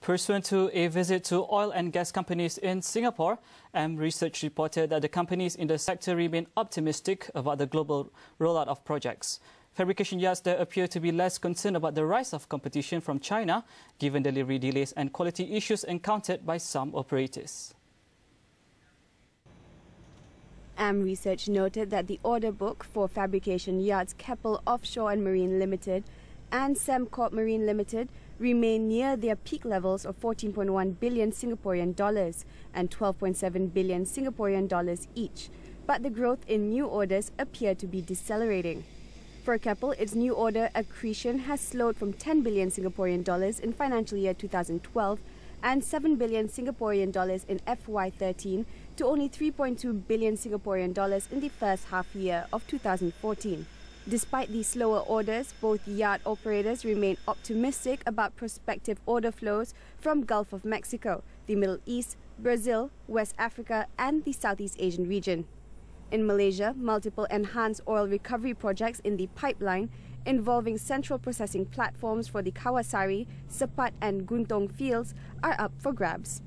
Pursuant to a visit to oil and gas companies in Singapore, AM Research reported that the companies in the sector remain optimistic about the global rollout of projects. Fabrication yards there appear to be less concerned about the rise of competition from China, given delivery delays and quality issues encountered by some operators. AM Research noted that the order book for fabrication yards Keppel Offshore and Marine Limited and Semcorp Marine Limited remain near their peak levels of 14.1 billion Singaporean dollars and 12.7 billion Singaporean dollars each, but the growth in new orders appear to be decelerating. For Keppel, its new order accretion has slowed from 10 billion Singaporean dollars in financial year 2012 and 7 billion Singaporean dollars in FY13 to only 3.2 billion Singaporean dollars in the first half year of 2014. Despite these slower orders, both yard operators remain optimistic about prospective order flows from Gulf of Mexico, the Middle East, Brazil, West Africa and the Southeast Asian region. In Malaysia, multiple enhanced oil recovery projects in the pipeline involving central processing platforms for the Kawasari, Sepat and Guntong fields are up for grabs.